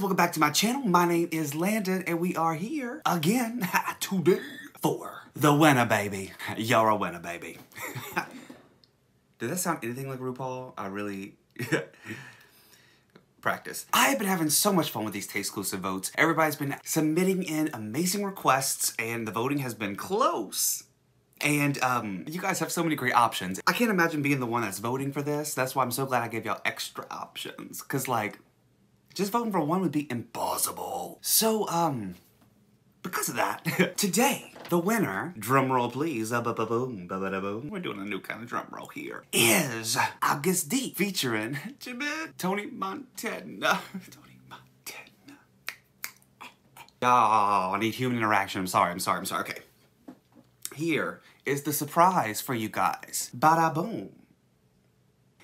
guys, welcome back to my channel. My name is Landon, and we are here again today for the winner, baby. Y'all are a winner, baby. Did that sound anything like RuPaul? I really... practice. I have been having so much fun with these Taste-Clusive votes. Everybody's been submitting in amazing requests, and the voting has been close. And you guys have so many great options. I can't imagine being the one that's voting for this. That's why I'm so glad I gave y'all extra options. Cause like, just voting for one would be impossible. So because of that, today, the winner, drum roll please, ba-ba-boom, ba-ba-da-boom, we're doing a new kind of drum roll here, is Agust D featuring Jimin, Tony Montana. Oh, I need human interaction. I'm sorry. Okay. Here is the surprise for you guys. Ba-da-boom.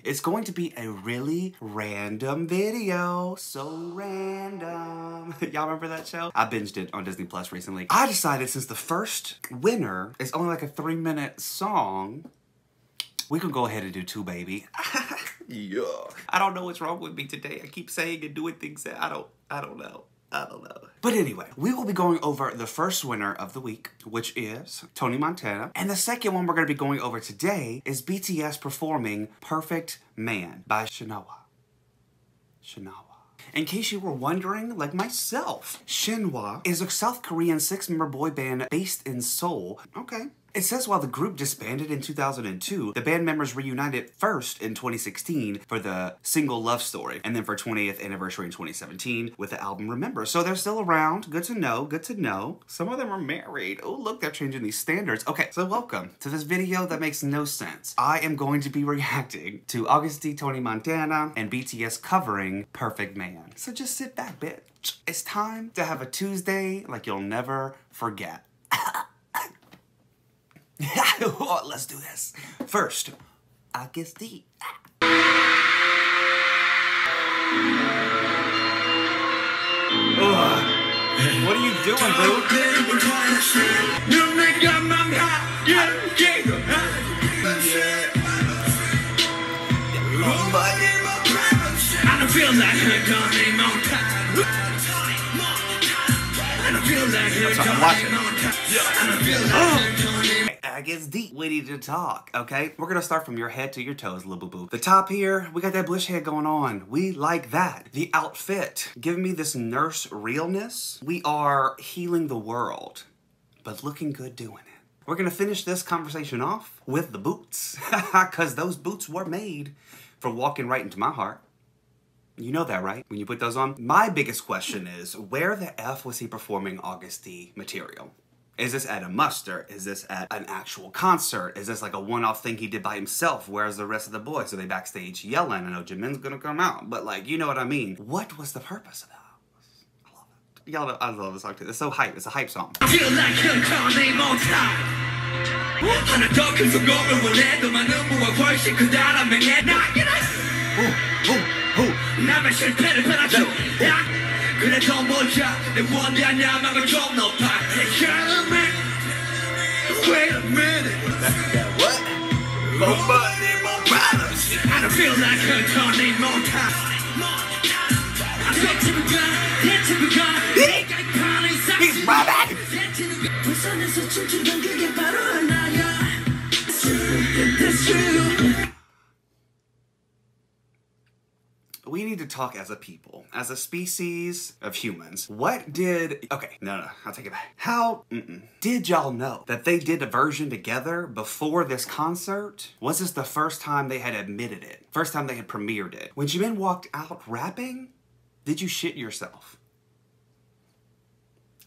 It's going to be a really random video. So random. Y'all remember that show? I binged it on Disney Plus recently. I decided since the first winner is only like a 3-minute song, we can go ahead and do two, baby. Yeah. I don't know what's wrong with me today. I keep saying and doing things that I don't know. But anyway, we will be going over the first winner of the week, which is Tony Montana. And the second one we're going to be going over today is BTS performing Perfect Man by SHINHWA. In case you were wondering, like myself, SHINHWA is a South Korean 6-member boy band based in Seoul. Okay. It says while the group disbanded in 2002, the band members reunited first in 2016 for the single Love Story, and then for 20th anniversary in 2017 with the album Remember. So they're still around. Good to know, good to know. Some of them are married. Oh, look, they're changing these standards. Okay, so welcome to this video that makes no sense. I am going to be reacting to Agust D, Tony Montana, and BTS covering Perfect Man. So just sit back, bitch. It's time to have a Tuesday like you'll never forget. Oh, let's do this. First, Agust D. What are you doing, dude? Agust D. We need to talk, okay? We're gonna start from your head to your toes, little boo-boo. The top here, we got that bush head going on. We like that. The outfit, giving me this nurse realness. We are healing the world, but looking good doing it. We're gonna finish this conversation off with the boots, because those boots were made for walking right into my heart. You know that, right? When you put those on. My biggest question is, where the F was he performing Agust D material? Is this at a muster? Is this at an actual concert? Is this like a one-off thing he did by himself? Where's the rest of the boys? Are they backstage yelling? I know Jimin's gonna come out, but like, you know what I mean. What was the purpose of that? I love it. Y'all know, I love this song too. It's so hype. It's a hype song. I feel like you're coming on time. We need to talk as a people, as a species of humans. What did... Okay, no, I'll take it back. How did y'all know that they did a version together before this concert? Was this the first time they had admitted it? First time they had premiered it? When Jimin walked out rapping, did you shit yourself?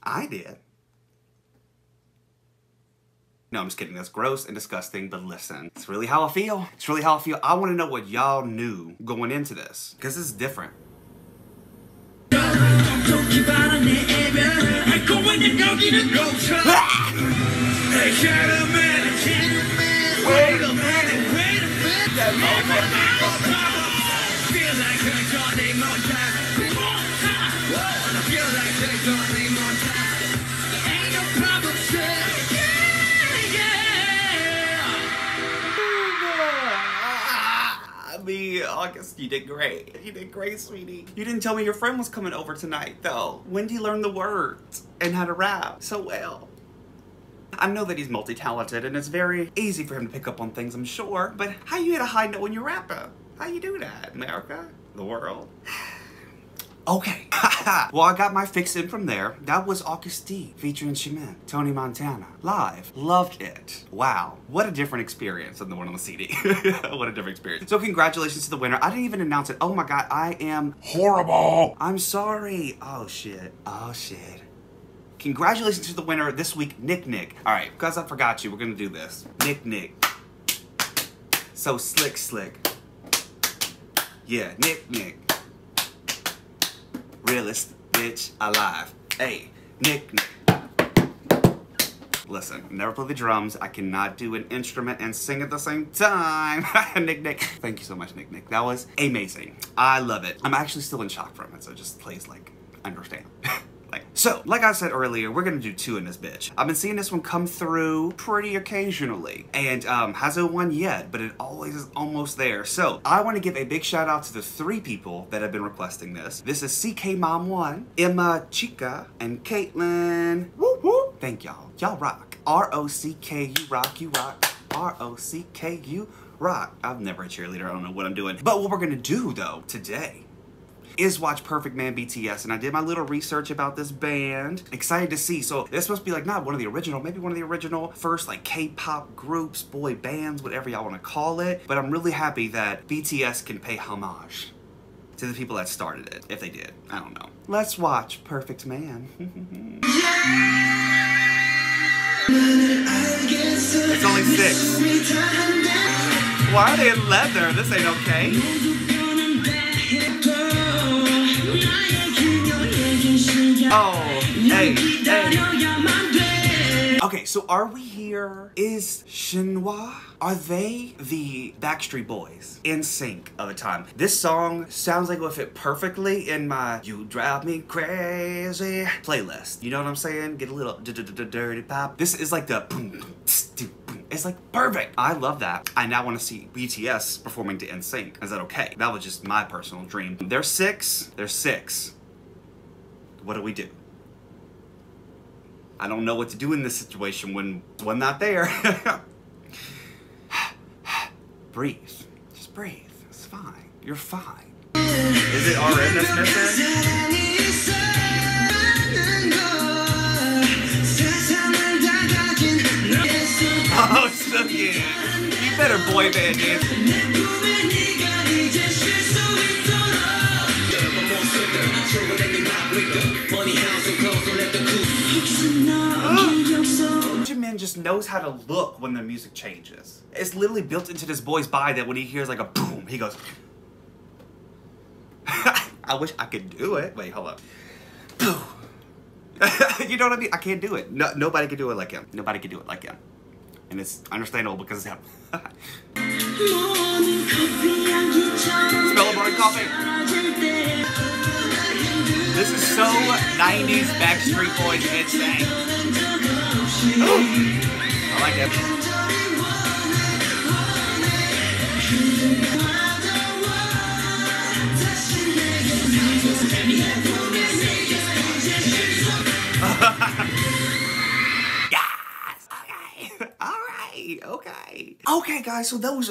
I did. No, I'm just kidding. That's gross and disgusting, but listen, it's really how I feel. It's really how I feel. I want to know what y'all knew going into this, because it's different. Agust, you did great. You did great, sweetie. You didn't tell me your friend was coming over tonight, though. Wendy learned the words and how to rap so well. I know that he's multi-talented and it's very easy for him to pick up on things, I'm sure, but how you hit a high note when you're rapping? How you do that, America? The world? Okay. Well, I got my fix in from there. That was Agust D featuring Jimin, Tony Montana, live. Loved it. Wow. What a different experience than the one on the CD. What a different experience. So congratulations to the winner. I didn't even announce it. Oh my God, I am horrible. I'm sorry. Oh shit. Oh shit. Congratulations to the winner this week, NikNik. All right, because I forgot you, we're gonna do this. NikNik. So slick, slick. Yeah, NikNik. Realest bitch alive. Hey, NikNik. Listen, never play the drums. I cannot do an instrument and sing at the same time. NikNik. Thank you so much, NikNik. That was amazing. I love it. I'm actually still in shock from it, so just please, like, understand. So, like I said earlier, we're gonna do two in this bitch. I've been seeing this one come through pretty occasionally, and hasn't won yet, but it always is almost there. So, I wanna give a big shout out to the three people that have been requesting this. This is CKmom1, Emma Chica, and Caitlin. Woo woo! Thank y'all. Y'all rock. R-O-C-K-U rock, you rock. R-O-C-K-U rock. I'm never a cheerleader, I don't know what I'm doing. But what we're gonna do, though, today, is watch Perfect Man BTS, and I did my little research about this band. Excited to see. So this must be like not one of the original, maybe one of the original first like K-pop groups, boy bands, whatever y'all want to call it. But I'm really happy that BTS can pay homage to the people that started it, if they did. I don't know. Let's watch Perfect Man. It's only 6. Why are they in leather? This ain't okay. Oh, hey, hey. Okay, so are we here? Is SHINHWA? Are they the Backstreet Boys in sync of the time? This song sounds like it would fit perfectly in my You Drive Me Crazy playlist. You know what I'm saying? Get a little dirty pop. This is like the boom, boom. It's like perfect. I love that. I now want to see BTS performing to NSYNC. Is that okay? That was just my personal dream. They're 6. They're 6. What do we do? I don't know what to do in this situation when I'm not there. Breathe. Just breathe. It's fine. You're fine. Is it already missing? Oh, so yeah. You better boy band dance. Jimin just knows how to look when the music changes. It's literally built into this boy's body that when he hears like a boom, he goes. I wish I could do it. Wait, hold up. You know what I mean? I can't do it. No, nobody can do it like him. Nobody can do it like him. And it's understandable because it's him. Spell morning coffee. This is so 90s Backstreet Boys insane. I like that. Yes! Okay. Alright, okay. Okay guys, so those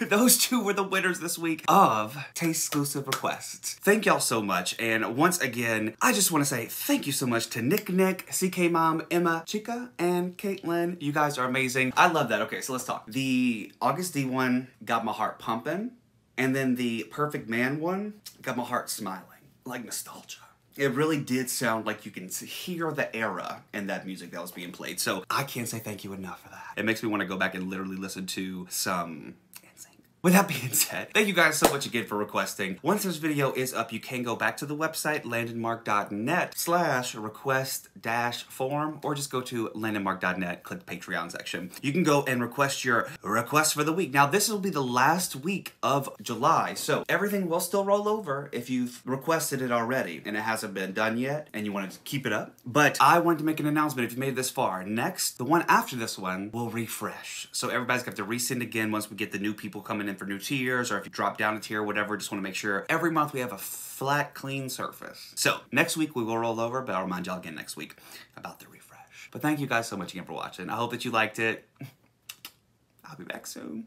those two were the winners this week of Taste-Exclusive Requests. Thank y'all so much, and once again, I just want to say thank you so much to NikNik, CKmom, Emma, Chica, and Caitlin. You guys are amazing. I love that. Okay, so let's talk. The Agust D one got my heart pumping, and then the Perfect Man one got my heart smiling, like nostalgia. It really did sound like you can hear the era in that music that was being played. So I can't say thank you enough for that. It makes me want to go back and literally listen to some NSYNC. With that being said, thank you guys so much again for requesting. Once this video is up, you can go back to the website, landonmark.net/request-form, or just go to landonmark.net, click the Patreon section. You can go and request your request for the week. Now, this will be the last week of July, so everything will still roll over if you've requested it already, and it hasn't been done yet, and you want to keep it up. But I wanted to make an announcement if you made it this far. Next, the one after this one, will refresh. So everybody's going to have to resend again once we get the new people coming in in for new tiers, or if you drop down a tier, whatever, just want to make sure every month we have a flat, clean surface. So next week we will roll over, but I'll remind y'all again next week about the refresh. But thank you guys so much again for watching. I hope that you liked it. I'll be back soon.